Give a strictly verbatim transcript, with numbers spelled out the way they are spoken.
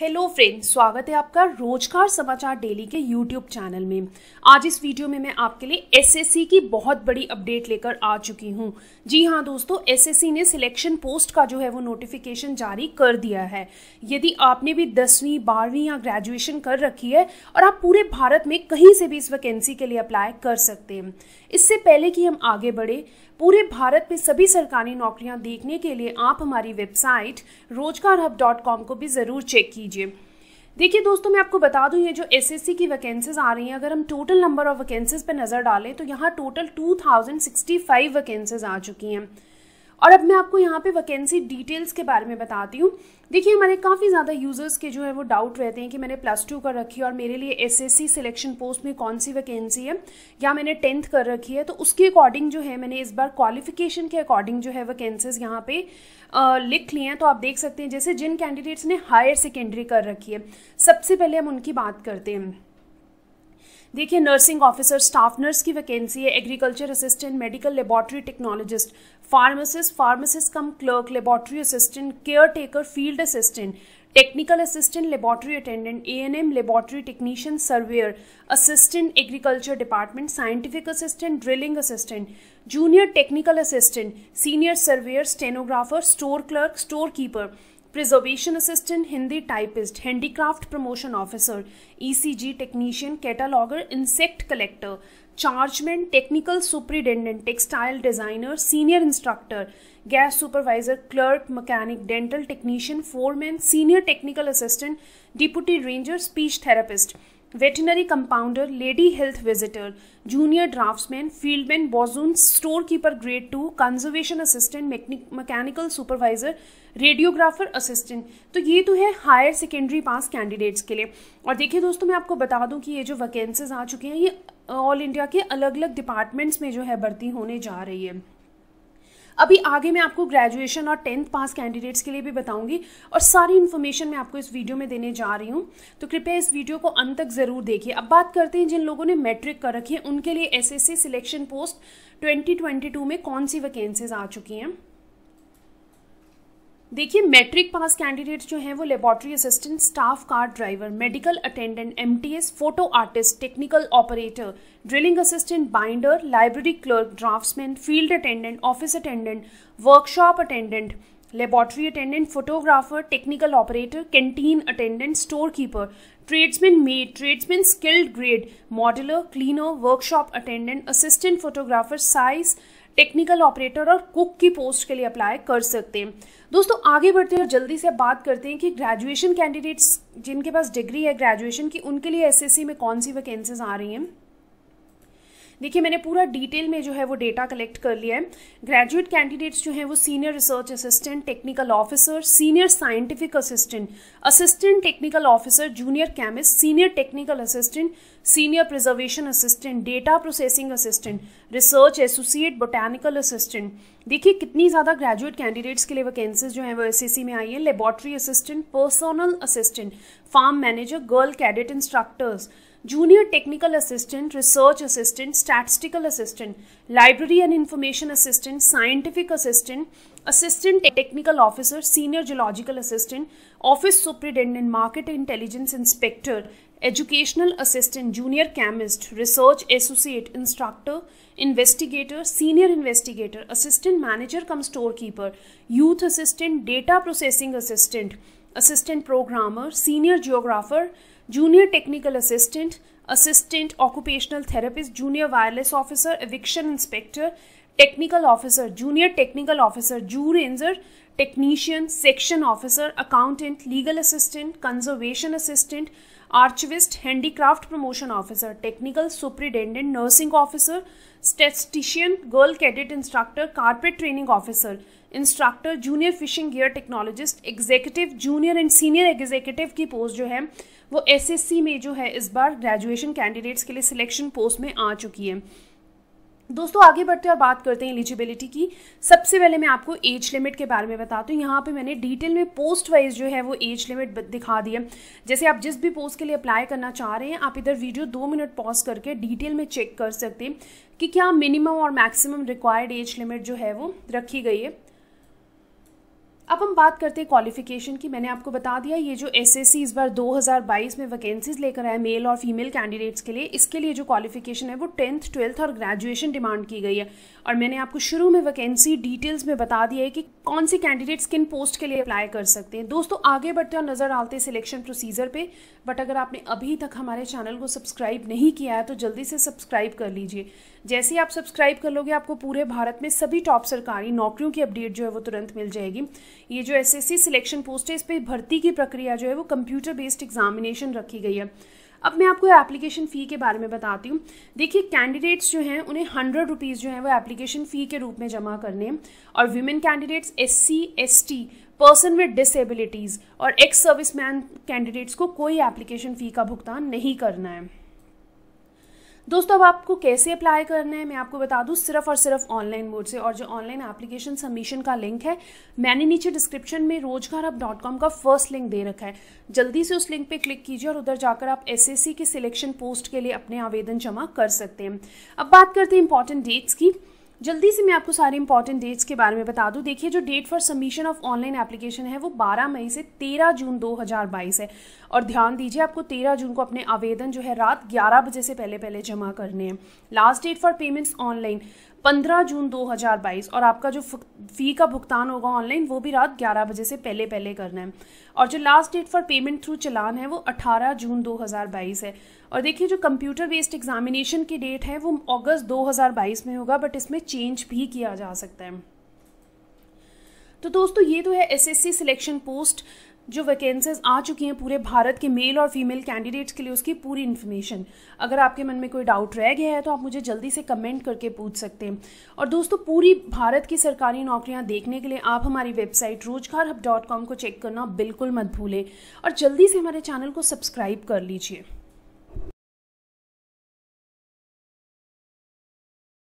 Hello friends, स्वागत है आपका रोजगार समाचार डेली के यूट्यूब चैनल में। आज इस वीडियो में मैं आपके लिए एसएससी की बहुत बड़ी अपडेट लेकर आ चुकी हूं। जी हां दोस्तों, एसएससी ने सिलेक्शन पोस्ट का जो है वो नोटिफिकेशन जारी कर दिया है। यदि आपने भी दसवीं बारहवीं या ग्रेजुएशन कर रखी है और आप पूरे भारत में कहीं से भी इस वैकेंसी के लिए अप्लाई कर सकते हैं। इससे पहले कि हम आगे बढ़े, पूरे भारत में सभी सरकारी नौकरियां देखने के लिए आप हमारी website Rojgar hub dot com को भी ज़रूर चेक कीजिए। देखिए दोस्तों, मैं आपको बता दूं, ये जो एसएससी की वैकेंसीज आ रही हैं, अगर हम टोटल नंबर ऑफ वैकेंसीज पे नज़र डालें तो यहाँ total two thousand sixty five vacancies आ चुकी हैं। और अब मैं आपको यहाँ पे वैकेंसी डिटेल्स के बारे में बताती हूँ। देखिए, हमारे काफ़ी ज़्यादा यूज़र्स के जो है वो डाउट रहते हैं कि मैंने प्लस टू कर रखी है और मेरे लिए एसएससी सिलेक्शन पोस्ट में कौन सी वैकेंसी है, या मैंने टेंथ कर रखी है। तो उसके अकॉर्डिंग जो है मैंने इस बार क्वालिफिकेशन के अकॉर्डिंग जो है वैकेंसीज यहाँ पे आ, लिख ली हैं। तो आप देख सकते हैं, जैसे जिन कैंडिडेट्स ने हायर सेकेंडरी कर रखी है, सबसे पहले हम उनकी बात करते हैं। देखिए, नर्सिंग ऑफिसर, स्टाफ नर्स की वैकेंसी है, agriculture assistant, medical laboratory technologist, pharmacist, pharmacist cum clerk, laboratory assistant, care taker, field assistant, technical assistant, laboratory attendant, A N M, laboratory technician, surveyor, assistant agriculture department, scientific assistant, drilling assistant, junior technical assistant, senior surveyor, stenographer, store clerk, store keeper, preservation assistant, Hindi typist, handicraft promotion officer, E C G technician, cataloguer, insect collector, chargeman, technical superintendent, textile designer, senior instructor, gas supervisor, clerk, mechanic, dental technician, foreman, senior technical assistant, deputy ranger, speech therapist, veterinary compounder, lady health visitor, junior draftsman, fieldman, bosun, store keeper grade two, conservation assistant, mechanical supervisor, radiographer assistant. तो ये तो है higher secondary पास candidates के लिए। और देखिए दोस्तों, मैं आपको बता दूं कि ये जो वैकेंसीज आ चुकी हैं, ये ऑल इंडिया के अलग अलग डिपार्टमेंट्स में जो है भर्ती होने जा रही है। अभी आगे मैं आपको ग्रेजुएशन और टेंथ पास कैंडिडेट्स के लिए भी बताऊंगी और सारी इन्फॉर्मेशन मैं आपको इस वीडियो में देने जा रही हूं, तो कृपया इस वीडियो को अंत तक ज़रूर देखिए। अब बात करते हैं जिन लोगों ने मैट्रिक कर रखी है, उनके लिए SSC selection post twenty twenty two में कौन सी वैकेंसीज आ चुकी हैं। देखिए, मैट्रिक पास कैंडिडेट्स जो हैं वो laboratory assistant, staff car driver, medical attendant, M T S, photo artist, technical operator, drilling assistant, binder, library clerk, draftsman, field attendant, office attendant, workshop attendant, laboratory attendant, photographer, technical operator, canteen attendant, store keeper, tradesman mate, tradesman skilled grade, modeller, cleaner, workshop attendant, assistant photographer, size, technical operator और cook की post के लिए apply कर सकते हैं। दोस्तों आगे बढ़ते हैं और जल्दी से बात करते हैं कि ग्रेजुएशन कैंडिडेट्स जिनके पास डिग्री है ग्रेजुएशन की, उनके लिए एसएससी में कौन सी वैकेंसीज आ रही हैं। देखिए, मैंने पूरा डिटेल में जो है वो डेटा कलेक्ट कर लिया है। ग्रेजुएट कैंडिडेट्स जो हैं वो senior research assistant, technical officer, senior scientific assistant, assistant technical officer, junior chemist, senior technical assistant, senior preservation assistant, data processing assistant, research associate, botanical assistant. देखिए, कितनी ज़्यादा ग्रेजुएट कैंडिडेट्स के लिए वैकेंसीज जो हैं वो एसएससी में आई है। Laboratory assistant, personal assistant, farm manager, girl cadet instructors, junior technical assistant, research assistant, statistical assistant, library and information assistant, scientific assistant, assistant technical officer, senior geological assistant, office superintendent, market intelligence inspector, educational assistant, junior chemist, research associate, instructor, investigator, senior investigator, assistant manager cum store keeper, youth assistant, data processing assistant, assistant programmer, senior geographer, junior technical assistant, assistant occupational therapist, junior wireless officer, eviction inspector, technical officer, junior technical officer, zoo ranger, technician, section officer, accountant, legal assistant, conservation assistant, archivist, handicraft promotion officer, technical superintendent, nursing officer, statistician, girl cadet instructor, carpet training officer, instructor, junior fishing gear technologist, executive, junior and senior executive की post जो है वो SSC में जो है इस बार graduation candidates के लिए सिलेक्शन पोस्ट में आ चुकी है। दोस्तों आगे बढ़ते हैं और बात करते हैं एलिजिबिलिटी की। सबसे पहले मैं आपको एज लिमिट के बारे में बताती हूँ। यहाँ पे मैंने डिटेल में पोस्ट वाइज जो है वो एज लिमिट दिखा दी है। जैसे आप जिस भी पोस्ट के लिए अप्लाई करना चाह रहे हैं, आप इधर वीडियो दो मिनट पॉज करके डिटेल में चेक कर सकते हैं कि क्या मिनिमम और मैक्सिमम रिक्वायर्ड एज लिमिट जो है वो रखी गई है। अब हम बात करते हैं क्वालिफिकेशन की। मैंने आपको बता दिया ये जो एसएससी इस बार दो हज़ार बाईस में वैकेंसीज लेकर आए मेल और फीमेल कैंडिडेट्स के लिए, इसके लिए जो क्वालिफिकेशन है वो टेंथ, ट्वेल्थ और ग्रेजुएशन डिमांड की गई है। और मैंने आपको शुरू में वैकेंसी डिटेल्स में बता दिया है कि कौन से कैंडिडेट्स किन पोस्ट के लिए अप्लाई कर सकते हैं। दोस्तों आगे बढ़ते और नज़र डालते सिलेक्शन प्रोसीजर पर, बट अगर आपने अभी तक हमारे चैनल को सब्सक्राइब नहीं किया है तो जल्दी से सब्सक्राइब कर लीजिए। जैसे ही आप सब्सक्राइब कर लोगे आपको पूरे भारत में सभी टॉप सरकारी नौकरियों की अपडेट जो है वो तुरंत मिल जाएगी। ये जो एसएससी सिलेक्शन पोस्ट है इस पर भर्ती की प्रक्रिया जो है वो कंप्यूटर बेस्ड एग्जामिनेशन रखी गई है। अब मैं आपको एप्लीकेशन फ़ी के बारे में बताती हूँ। देखिए कैंडिडेट्स जो हैं उन्हें हंड्रेड रुपीज़ जो है वो एप्लीकेशन फ़ी के रूप में जमा करने हैं, और women candidates, SC, ST, person with disabilities और एक्स सर्विस मैन कैंडिडेट्स को कोई एप्लीकेशन फ़ी का भुगतान नहीं करना है। दोस्तों अब आपको कैसे अप्लाई करना है मैं आपको बता दूं, सिर्फ और सिर्फ ऑनलाइन मोड से। और जो ऑनलाइन एप्लीकेशन सबमिशन का लिंक है मैंने नीचे डिस्क्रिप्शन में रोजगार हब डॉट कॉम का फर्स्ट लिंक दे रखा है, जल्दी से उस लिंक पे क्लिक कीजिए और उधर जाकर आप एसएससी के सिलेक्शन पोस्ट के लिए अपने आवेदन जमा कर सकते हैं। अब बात करते हैं इंपॉर्टेंट डेट्स की। जल्दी से मैं आपको सारे इंपॉर्टेंट डेट्स के बारे में बता दूं। देखिए जो date for submission of online application है वो बारह मई से तेरह जून दो हज़ार बाईस है, और ध्यान दीजिए आपको तेरह जून को अपने आवेदन जो है रात ग्यारह बजे से पहले पहले जमा करने हैं। Last date for payments online पंद्रह जून दो हज़ार बाईस, और आपका जो फी का भुगतान होगा ऑनलाइन वो भी रात ग्यारह बजे से पहले पहले करना है। और जो last date for payment through challan है वो अठारह जून दो हज़ार बाईस है। और देखिए जो कंप्यूटर बेस्ड एग्जामिनेशन की डेट है वो अगस्त दो हज़ार बाईस में होगा, बट इसमें चेंज भी किया जा सकता है। तो दोस्तों ये तो है एसएससी सिलेक्शन पोस्ट जो वैकेंसीज आ चुकी हैं पूरे भारत के मेल और फीमेल कैंडिडेट्स के लिए, उसकी पूरी इन्फॉर्मेशन। अगर आपके मन में कोई डाउट रह गया है तो आप मुझे जल्दी से कमेंट करके पूछ सकते हैं। और दोस्तों पूरी भारत की सरकारी नौकरियां देखने के लिए आप हमारी website Rojgar hub dot com को चेक करना बिल्कुल मत भूलें, और जल्दी से हमारे चैनल को सब्सक्राइब कर लीजिए।